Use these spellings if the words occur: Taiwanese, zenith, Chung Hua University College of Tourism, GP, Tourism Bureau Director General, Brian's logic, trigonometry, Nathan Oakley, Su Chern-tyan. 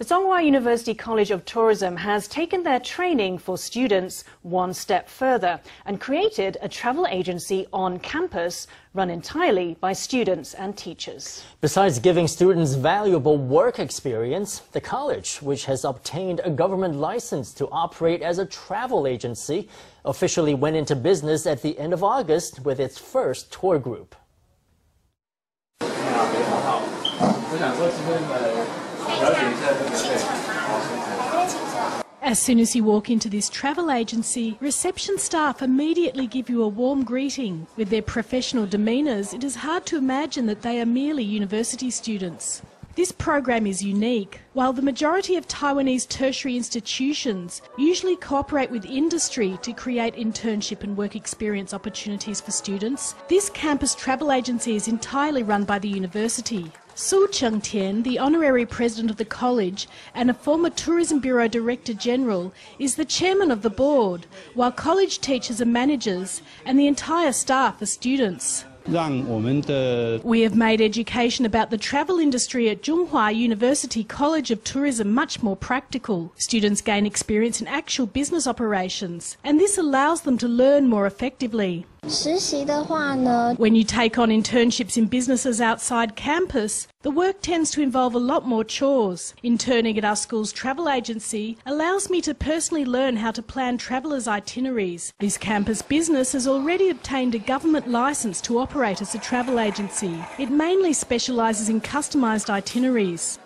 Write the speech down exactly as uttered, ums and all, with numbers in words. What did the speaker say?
The Chung Hua University College of Tourism has taken their training for students one step further and created a travel agency on campus run entirely by students and teachers. Besides giving students valuable work experience, the college, which has obtained a government license to operate as a travel agency, officially went into business at the end of August with its first tour group. As soon as you walk into this travel agency, reception staff immediately give you a warm greeting. With their professional demeanours, it is hard to imagine that they are merely university students. This program is unique. While the majority of Taiwanese tertiary institutions usually cooperate with industry to create internship and work experience opportunities for students, this campus travel agency is entirely run by the university. Su Chern-tyan, the honorary president of the college and a former Tourism Bureau Director General, is the chairman of the board, while college teachers are managers and the entire staff are students. We have made education about the travel industry at Chung Hua University College of Tourism much more practical. Students gain experience in actual business operations, and this allows them to learn more effectively. When you take on internships in businesses outside campus, the work tends to involve a lot more chores. Interning at our school's travel agency allows me to personally learn how to plan travellers' itineraries. This campus business has already obtained a government licence to operate as a travel agency. It mainly specialises in customised itineraries.